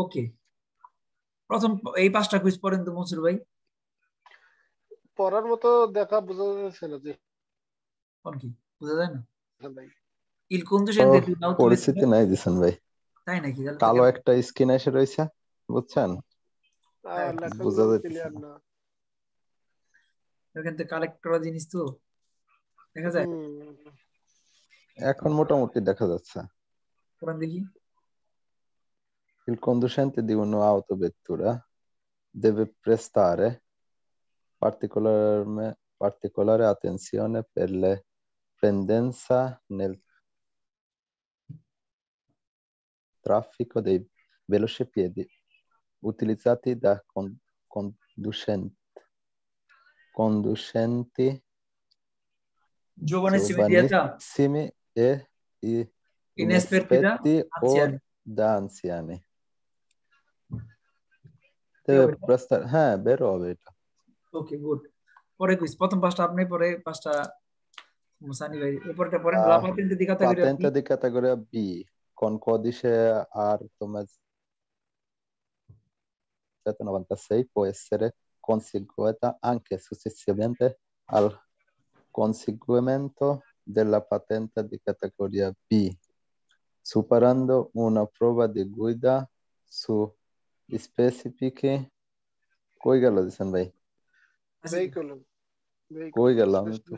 ওকে প্রথম এই পাঁচটা কুইজ পড়েন তো মনসুর ভাই পড়ার মতো দেখা বোঝা যাচ্ছে না জি কোন কি বোঝা যায় না ভাই ইল কোন দেশে দেখি নাও পরিস্থিতি নাই দিছেন ভাই তাই নাকি কালো একটা স্কিন এসে রইছে বুঝছেন না বোঝা যাচ্ছে না এখান থেকে কালেক্ট করা জিনিস তো দেখা যায় এখন মোটামুটি দেখা যাচ্ছে পড়ান দেখি Il conducente di un'autovettura deve prestare particolare attenzione per le pendenza nel traffico dei velocipiedi utilizzati da conducenti giovanissimi e inesperti o da anziani. Deve prestare ha vero beta okay good pore quiz prathom pasta apni pore pasta musani bhai upor ta pore patente di categoria B con codice R96 può essere conseguita anche successivamente al conseguimento della patente di categoria B superando una prova di guida su specifiche koi gelo disen bhai vehicle koi gelo ami to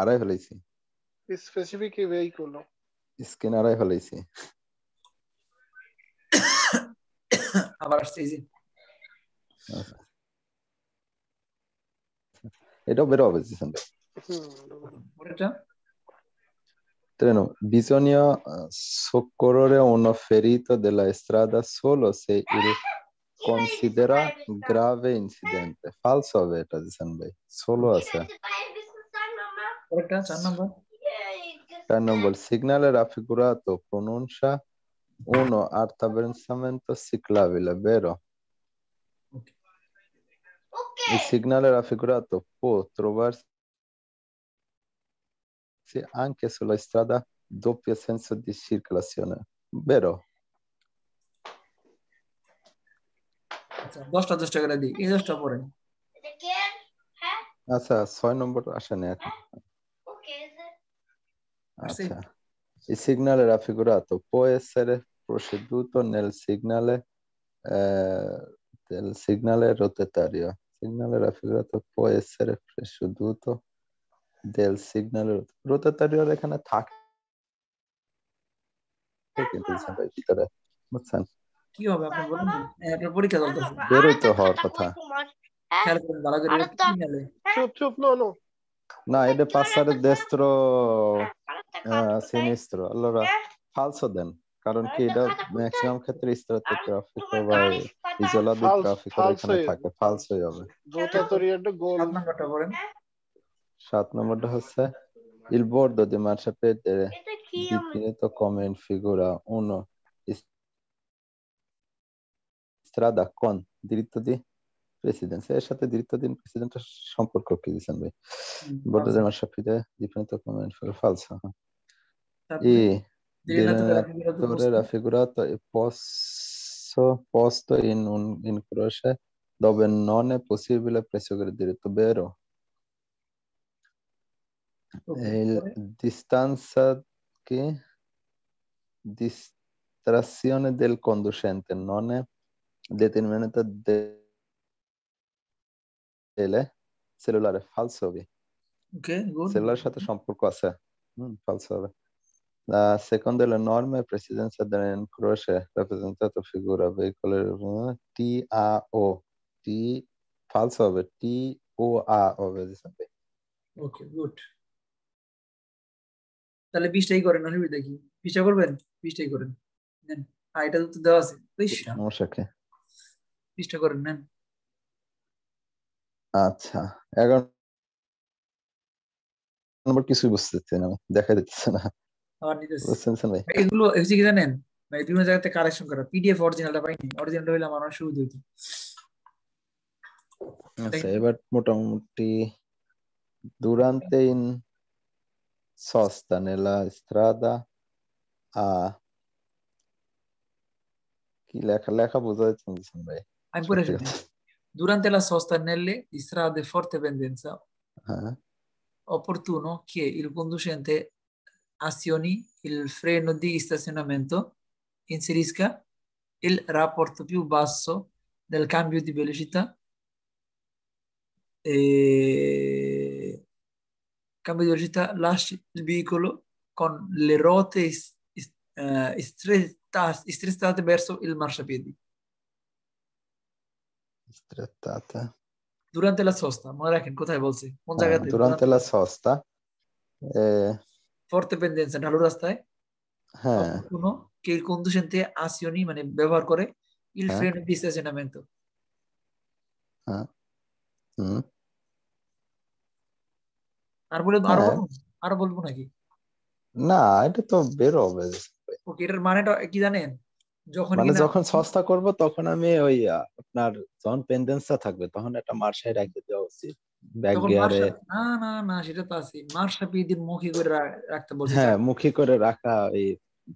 arai felaisi specific vehicle skin arai felaisi abar asche eto bero hobe disen bhai poreta Treno, bisogna soccorrere uno ferito della strada solo se il considera grave incidente. Falso o vero, Disanbhai? Solo a sé. Il segnale raffigurato pronuncia uno attraversamento ciclabile, vero? Il segnale raffigurato può trovarsi anche sulla strada doppio senso di circolazione vero acha 10টা 10টা করে দি এই 10টা পড়েন এটা কে হ্যাঁ আচ্ছা 6 নম্বর আসে না ওকে আচ্ছা il segnale raffigurato può essere proceduto nel segnale rotatorio il segnale raffigurato può essere proceduto del signal rotatorio এখানে থাক কিন্তু সবাই ভিতরে বুঝছেন কি হবে আপনি বলেন একটা পরীক্ষা চলতেছে বের হইতে হওয়ার কথা খেয়াল করুন ভালো করে চুপ না এটা পাসারে destro sinistro allora falso দেন কারণ কি এটা ম্যাক্সিমাম ক্ষেত্রে ইস্ত্রাতে ট্রাফিক বা ইজলাদ ট্রাফিক এখানে থাকে falsoই হবে রোটাটরিয়ারটা গোল নাম্বারটা বলেন 7 নম্বরটা হচ্ছে il bordo di marciapiede dipinto come in figura 1 strada con diritto di presidenza এর সাথে diritto di presidenza সম্পর্ক কি দিবেন ভাই bordo di marciapiede dipinto come in figura falsa e raffigurato e posto in un incrocio dove non è possibile proseguire diritto vero distanza che distrazione del conducente non è determinata delle cellulare falso B. Ok, good. Cellulare সাথে সম্পর্ক আছে falso হবে secondo le norme presidenza dell'incrocio rappresentato figura veicolo TAO T falso হবে TOA হবে ok good তাহলে 20 টাই করেন অনিবি দেখি পিছা করবেন 20 টাই করেন নেন আইটা তো দেওয়া আছে পিছা নমস্কারকে 20 টা করেন নেন আচ্ছা 11 নম্বর কিছুই বুঝতেছেন না দেখা দিতেছে না আর নিতেছে বুঝছেন ভাই এগুলো এসে কি জানেন ভাই দুই জায়গাতে কারেকশন করা পিডিএফ অরিজিনালটা পাইনি অরিজিনালটা হইলো আমার সুবিধা হতো আচ্ছা এবার মোটামুটি durante in sosta nella strada a কি লেখা লেখা বোঝা যাচ্ছে না ভাই আমি পড়ে ফেলি durante la sosta nelle strade forte pendenza opportuno che il conducente azioni il freno di stazionamento inserisca il rapporto più basso del cambio di velocità e cambio di velocità lasci il veicolo con le ruote strettate verso il marciapiedi. Strettate. Durante la sosta, Moraken, cosa volsi? Durante la sosta. Forte pendenza, allora stai? Uno che il conducente azioni, mane bevar kore il freno di stazionamento. আর বলবো আর বলবো নাকি না এটা তো বের হবে ওকে এর মানেটা কি জানেন যখন মানে যখন সস্তা করব তখন আমি ওই আপনার জন পেন্ডেন্সটা থাকবে তখন একটা মার্শায় রাখতে দেওয়া উচিত ব্যাক গিয়ারে না না না সেটা তো আছে মার্শা পিদির মুখী করে রাখতে বলছে হ্যাঁ মুখী করে রাখা এই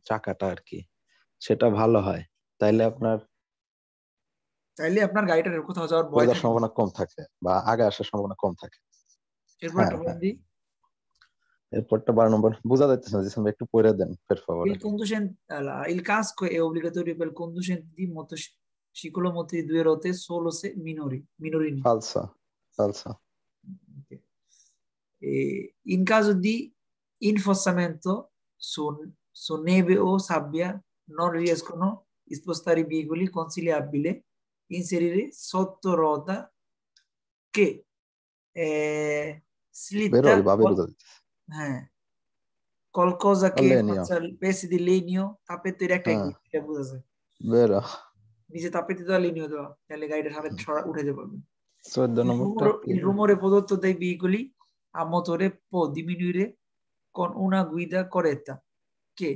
চাকাটা আর কি সেটা ভালো হয় তাইলে আপনার গাড়িটার কোথাও যাওয়ার ভয় সম্ভাবনা কম থাকে বা আগে আসার সম্ভাবনা কম থাকে Il conducente, il casco è obbligatorio per il conducente di motociclo di due ruote solo se minorini. Falsa. Okay. E in caso di infossamento su neve o sabbia non riescono a spostare i veicoli, consigliabile inserire sotto ruota che slitta qualcosa che faccia pezzi di legno tappeto diretto che buttase vero dice tappeti da legno da tale guide sare উঠে যাবে so the number il rumore prodotto dai veicoli a motore può diminuire con una guida corretta che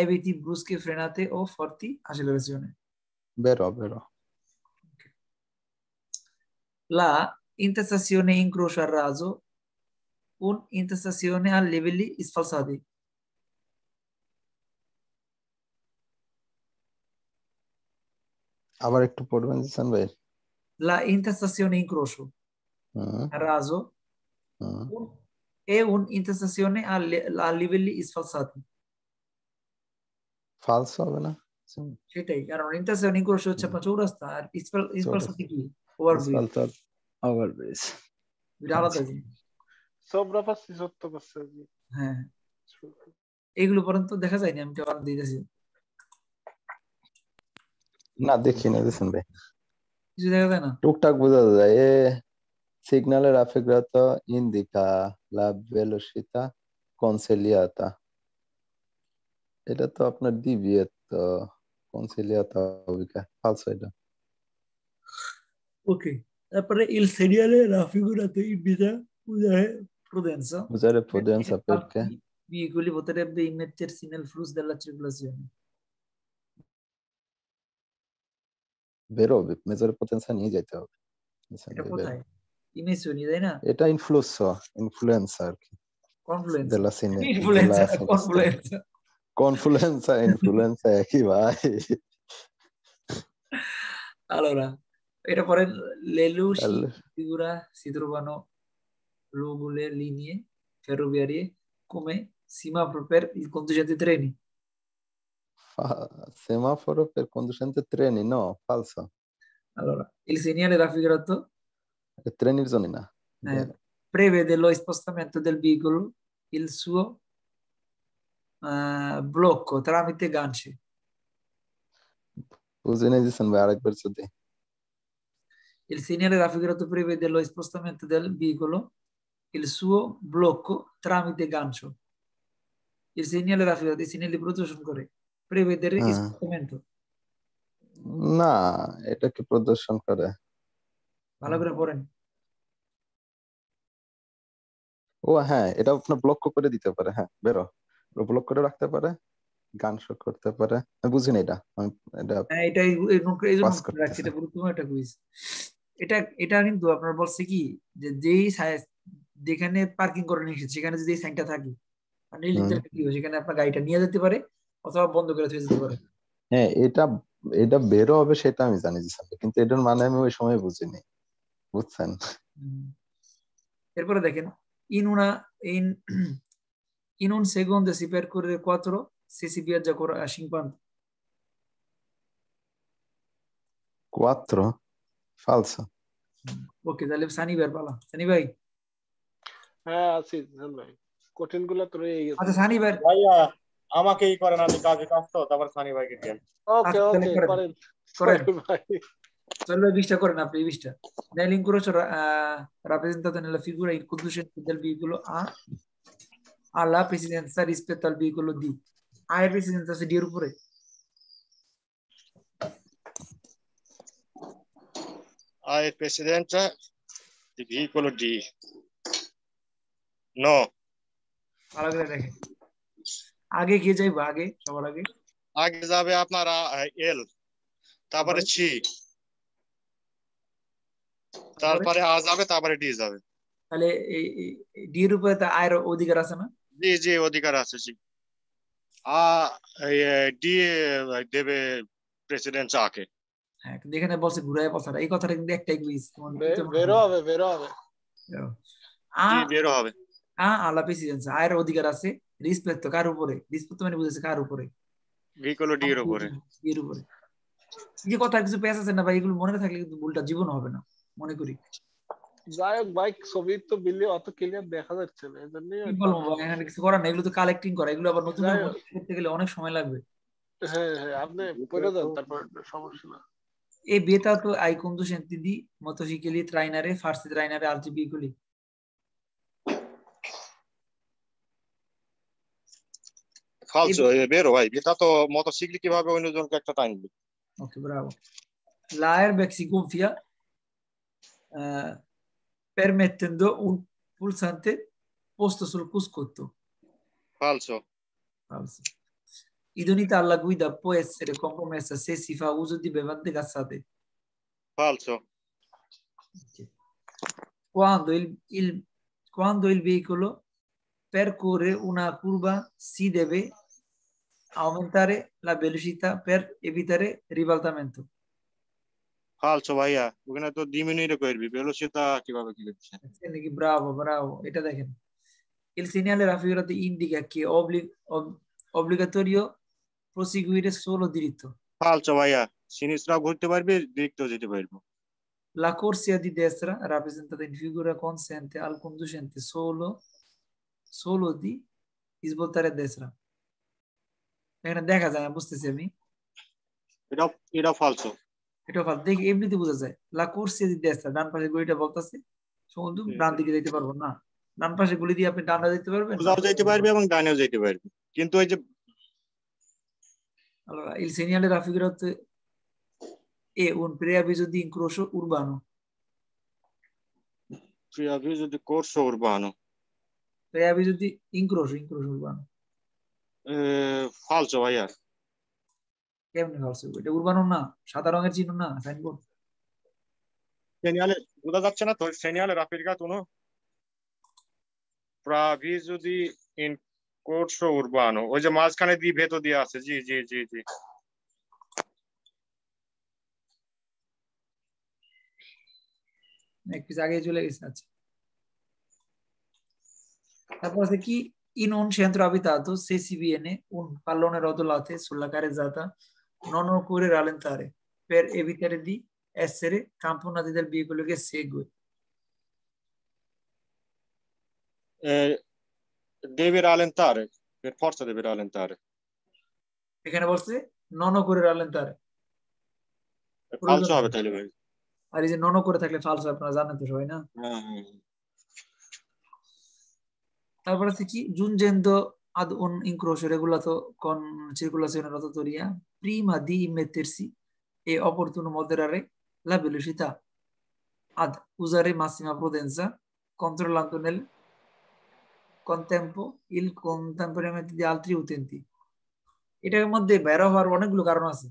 eviti brusche frenate o forti accelerazioni vero okay. La intersezione in croce a raso un'intersezione a livelli sfalsati. Avar ektu porben jisan bhai. La intersezione in croce a raso è un'intersezione a livelli sfalsati. Falso hobe na? Setai karon intersezione in croce hocche apnar chorasta ar sfalsati ki overbridge. Overbridge. Biralat ache. সবরা পাচ্ছি সত্য পাচ্ছি হ্যাঁ এগুলো পর্যন্ত দেখা যায় না আমি তো আর দিতেছি না দেখি না দেখেন ভাই কিছু দেখা যায় না টুকটাক বোঝা যায় এ সিগন্যালের আফেগ্রাতা ইন্ডিকা লা ভেলোসিতা কনসেলিয়াতা এটা তো আপনার দিবিয়ে তো কনসেলিয়াতা অবিকা ফালস এটা ওকে তারপরে ইল সিগন্যালের আফেগ্রাতা ইন্ডিকা usare prudenza perché i veicoli potrebbero immettersi nel flusso della circolazione vero mezz'ora potenza niente যেতে হবে এটা কোথায় ইমেশনই তাই না এটা influencer confluenza della sinistra influenza কি ভাই allora era পরে le luci figura si trovano lungo le linee ferroviarie come semaforo per il conducente treni. Semaforo per conducente treni, no, falso. Allora, il segnale raffigurato treni zonina. Prevede lo spostamento del veicolo, il suo blocco tramite ganci. Il segnale raffigurato prevede lo spostamento del veicolo il suo blocco tramite gancio. Il segnale raffigurato, il segnale produzione corre. Prevedere il spostamento. No, è che produzione corre. Allora pure. Oh, ha, è da apna blocco করে দিতে পারে হ্যাঁ বেরো। ও block করে রাখতে পারে, gunshot করতে পারে। আমি বুঝিনা এটা। আমি এটা এটা পাস করতে রাখছি এটা পুরো একটা কুইজ। এটা কিন্তু আপনারা বলছে কি যে যেই সাইজ যেখানে পার্কিং করে নিছে সেখানে যদি এই সাইনটা থাকে মানে লিটার কি হয় সেখানে আপনার গাড়িটা নিয়ে যেতে পারে অথবা বন্ধ করে ছেড়ে দিতে পারে হ্যাঁ এটা এটা বেরো হবে সেটা আমি জানি যে স্যার, কিন্তু এটার মানে আমি ওই সময় বুঝিনি, বুঝছেন? এরপরে দেখেন in una in un secondo si percorre 4 se si viaggia a 50. 4 falso. Okay, তাহলে সানি বের পালা, সানি ভাই। হ্যাঁ আছি জান ভাই, কঠিন গুলো তো রয়ে গেছে। আচ্ছা সানি ভাই ভাইয়া আমাকে ই করেন, আমি কাজে কাজতো, তারপর সানি ভাইকে দেন। ওকে ওকে করেন করেন ভাই, চলো 20টা করেন আপনি 20টা। Nel incrocio rappresentato nella figura il conducente del veicolo A ha la precedenza rispetto al veicolo D. A è precedenza se D oppure A è precedenza di veicolo D. No. আলাদা করে দেখেন। আগে কে যাইবা? আগে সবার আগে আগে যাবে আপনার এল, তারপরে সি, তারপরে আ যাবে, তারপরে ডি যাবে। তাহলে ডি এর উপরে তো আ এর অধিকার আছে না? জি জি অধিকার আছে। জি আ ডি দেবে প্রেসিডেন্ট আকে। হ্যাঁ দেখেন বলছে ঘুরায় পছাড়া, এই কথাটা কিন্তু একটাই মিস, বের হবে বের হবে। আ বের হবে, আ আলা প্রেসিডেন্ট, আ এর অধিকার আছে রিসপেক্ট কার উপরে? রিসপেক্ট মানে বুঝেছে কার উপরে? ভেহিকল ডি এর উপরে, ডি এর উপরে। এই কথা কিছু পেছ আছে না ভাই, এগুলো মনে রাখলে কিন্তু ভুলটা জীবন হবে না মনে করি। যায়ক ভাই ছবি তো বিলে অত ক্লিয়ার দেখা যাচ্ছে না, এজন্য কি বলবো ভাই, এখানে কিছু করা না, এগুলো তো কালেক্টিং করা, এগুলো আবার নতুন করতে গেলে অনেক সময় লাগবে। হ্যাঁ হ্যাঁ আপনি পড়ে যান, তারপর সমস্যা না। এই বেটা তো আই কন্ডুসেন্টি দি মোটরসাইকেলি ট্রেনারে ফার্সি ট্রেনারে আরজিবি গুলি falso e vero vai vietato motocicli kivabe onno jonke ekta time dibe. Okay bravo. La airbag si gonfia permettendo un pulsante posto sul cruscotto. Falso. Falso. Idoneità alla guida può essere compromessa se si fa uso di bevande gassate. Falso. Okay. Quando il veicolo percorre una curva si deve aumentare la velocità per evitare ribaltamento. Falso bhaiya, okhane to diminuire korbi velocità kibhabe ki lecche ene ki? Bravo bravo, eta dekhen il segnale della figura ti indica che obbligatorio proseguire solo diritto. Falso bhaiya, sinistra ghurte parbe dirikto jete parbo. La corsia di destra rappresentata in figura consente al conducente solo di svoltare a destra. Ekhane dekha jay na, bujhtechi ami eta falso, eta falso dekhi emnite bujha jay। La corsia di destra dan pashe golita boltache shondhu dan dike jete parbo na, dan pashe goli diye apni dana jete parben, jao jete parbe ebong daneo jete parbe, kintu oi je allora il segnale della figura è un preavviso di incrocio urbano, preavviso di corso urbano, preavviso di incrocio urbano. Falso bhaiya, কেমনে falso? এটা urbano না, সাদা রঙের চিহ্ন না signboard, segnale বোঝা যাচ্ছে না তো, segnale rappresentato uno preavviso di incrocio urbano, ওই যে মাঝখানে দি ভেতো দিয়ে আছে। জি জি জি জি একটু আগে চলে গেছে। আচ্ছা তারপর আছে কি in un centro abitato se si viene un pallone rotolante sulla carreggiata non occorre rallentare per evitare di essere tamponati dal veicolo che segue. Deve rallentare, per forza deve rallentare, এখানে বলছে non occorre rallentare, falso হবে তাহলে ভাই। আর এই যে non occorre থাকলে falso, আপনারা জানেন তো সবাই না। তারপর আছে কি giungendo ad un incrocio regolato con circolazione rotatoria prima di immettersi è opportuno moderare la velocità ad usare massima prudenza controllando nel contempo il contemporaneamente di altri utenti। এটার মধ্যে বের হওয়ার অনেকগুলো কারণ আছে।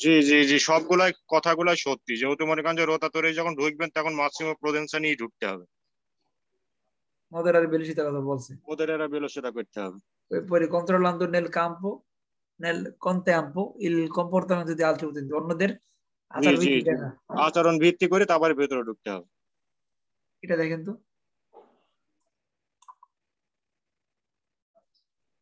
জি জি জি সবগুলাই কথাগুলাই সত্যি, যেহেতু মনে করেন যে রোটাতরে যখন ঢুকবেন তখন maximum prudenza নিয়ে ঢুকতে হবে, moderare velocità কথা বলছে, moderare velocità করতে হবে। এরপরে controllando nel campo nel contempo il comportamento di altri utenti onnoder acharon bhitti kore tapore bhitore dukte hobe eta dekhen to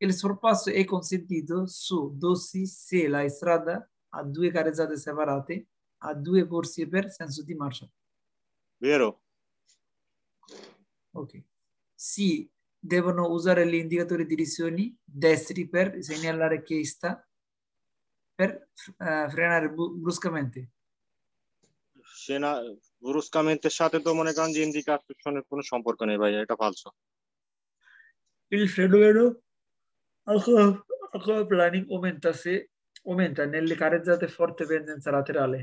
il sorpasso è consentito su 12 sella in strada a due carreggiate separate a due corsie per senso di marcia vero ok si devono usare gli indicatori di direzioni destri per segnalare che sta per frenare bruscamente sena bruscamente sate to mone kan je indicationer kono somporko nei bhai eta falso il frenero alco planning aumenta nelle carreggiate forte pendenza laterale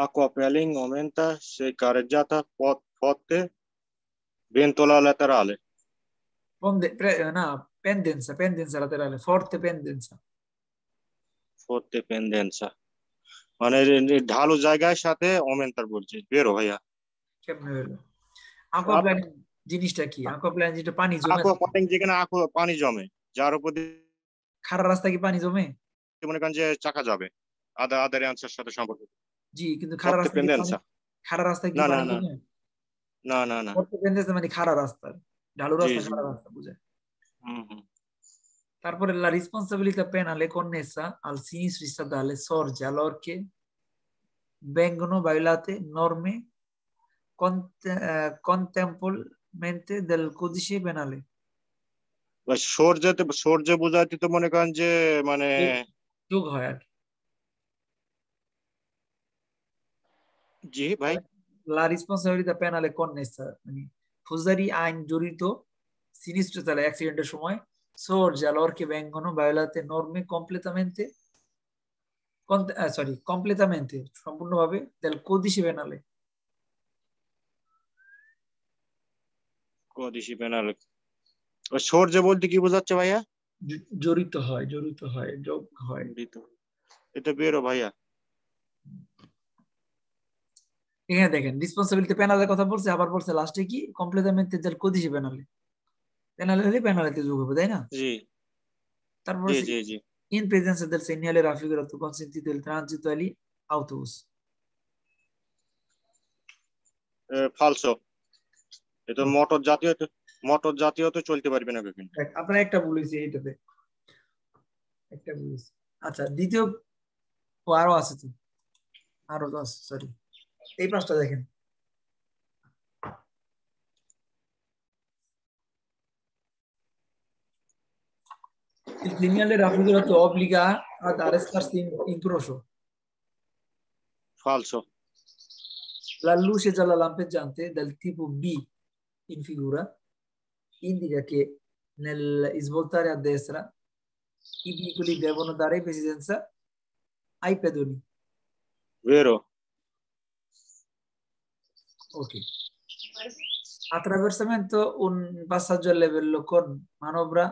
Aquapeling aumenta se carreggiata forte ventola laterale. No, pendenza laterale, forte pendenza. Forte pendenza. Mane ढालू জায়গায় সাথে aumentar বলছিস বেরো ভাইয়া কেমনে হলো aquapeling জিনিসটা কি aquapeling যেটা পানি জমে aquapeling যেখানে পানি জমে যার উপর খাড়া রাস্তা কি পানি জমে মনে করেন যে চাকা যাবে আদা আদার অ্যানসার সাথে সম্পর্কিত जी किंतु खारा रास्ता की ना ना ना ना ना और पेंडेंस মানে খাড়া রাস্তা ঢালু রাস্তা খাড়া রাস্তা বুঝে তারপরে la responsabilità penale connessa al sinistro stradale sorge allorché vengono violate norme contemporaneamente del codice penale বাস sorge বুঝাতে তো মনে করেন যে মানে যোগ হয় जी भाई ला रिस्पांसिबिलिटी पेनाले कनेस्टा মানে ফৌজদারি আইন জড়িত সিনিস্ট্রাল অ্যাক্সিডেন্টের সময় সর্জ আলোরকে বেঙ্গনো বায়োলাতে নরমে কমপ্লিটamente সরি কমপ্লিটamente সম্পূর্ণভাবে তেল কোডিসি পেনালে ও সর্জ বলতে কি বোঝাচ্ছে ভাইয়া জড়িত হয় যোগ হয় এটা বেরো ভাইয়া এখানে দেখেন রেসপন্সিবিলিটি পেনালের কথা বলছে আবার বলছে লাস্টে কি কমপ্লিটamente del codice penale পেনালেতে যোগ হবে তাই না জি তারপর জি in presenza del segnale raffigurato consentito il transito agli autobus falso এটা মোটর জাতীয় তো চলতে পারবে না কিন্তু আপনারা একটা বলেছি এইটাতে একটা বলেছি আচ্ছা দ্বিতীয় ও আরো আছে সরি এই পাঁচটা দেখেন Il segnale raffigurato obbliga ad arrestarsi in croce. Falso. La luce gialla lampeggiante del tipo B in figura indica che nel svoltare a destra I veicoli devono dare precedenza ai pedoni. Vero. Ok. Attraversamento un passaggio a livello con manovra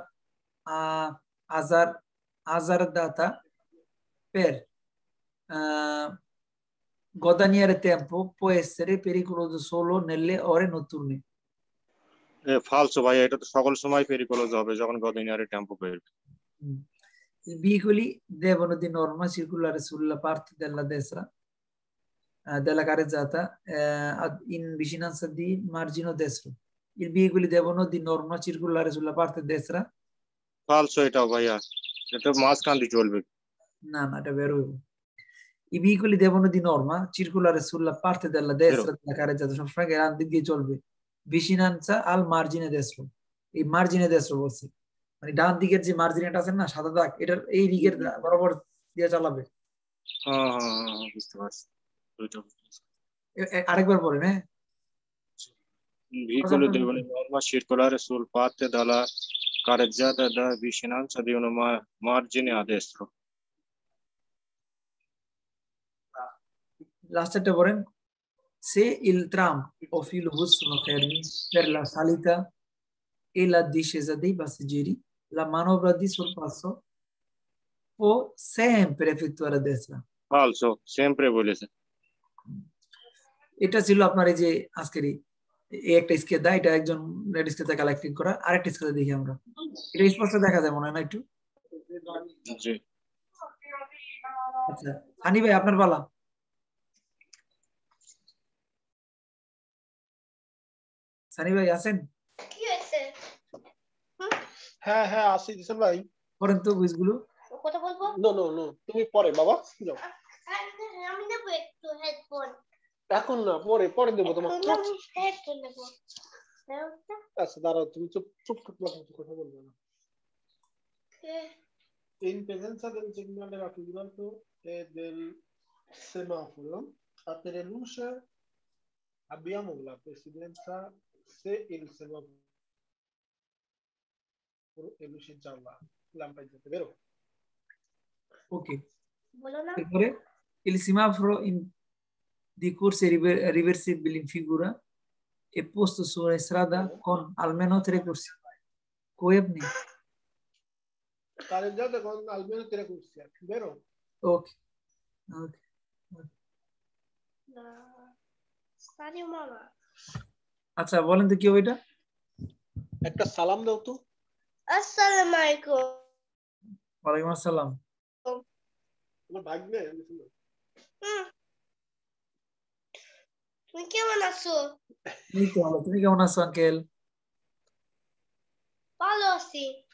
azzardata per guadagnare tempo può essere pericoloso solo nelle ore notturne. È falso, vai, è tutto somai pericoloso, bisogna guadagnare tempo per. I veicoli devono di norma circolare sulla parte della destra. Della carreggiata in vicinanza di margine destro. I veicoli devono di norma circolare sulla parte destra. Falso eta bhaiya. Eta maskan di cholbe. No, no, è vero. I veicoli devono di norma circolare sulla parte della destra vero. Della carreggiata, sono grandi di cholbe. Vicinanza al margine destro. Il margine destro forse. মানে ডান দিকের যে মার্জিনটা আছে না সাদা দাগ এটার এই দিকের বরাবর দিয়ে চালাবে। হ্যাঁ বুঝতে পারছি। আরেকবার বলেন হ্যাঁ veicolo devono norma circolare sul parte dalla carreggiata da vicinanza di una margine a destra Last'te বলেন se il tram o filobus sono fermi per la salita e la discesa dei passeggeri la manovra di sorpasso può sempre effettuare a destra falso sempre vuole essere এটা ছিল আপনার এই যে আজকেরই একটা sketch দা এটা একজন red স্কেচে collecting করা আরেকটা স্কেচে দেখি আমরা এটা স্পষ্ট দেখা যায় মনে হয় না একটু জি আচ্ছা হানি ভাই আপনার বালা হানি ভাই আছেন কি হইছে হ্যাঁ হ্যাঁ আসি দিছেন ভাই করেন তো গুইজগুলো কথা বলবো নো নো নো তুমি পরে বাবা যাও আমি দেব একটু হেডফোন এখন না পরে পরে দেব তোমাকে হেডফোন দেব আচ্ছা দাঁড়াও তুমি চুপ চুপ কথা বলবে না In presenza del segnale raffigurato e del semaforo a teleluce abbiamo la precedenza se il semaforo è luce gialla lampeggiante, vero? Ok. Il semaforo di corsa riversibile in figura è posto su una strada con almeno 3 corsie coevne. Careggiata con almeno 3 corsie, vero? Ok. Ok. Stadio mama. আচ্ছা বলেন তো কি হবে এটা? একটা সালাম দাও তো। আসসালামু আলাইকুম। ওয়া আলাইকুম আসসালাম। তোমার ভাগ্নে শুনো। তুমি কেমন আছো? এই তো ভালো। তুমি কেমন আছো আঙ্কেল? ভালো আছি।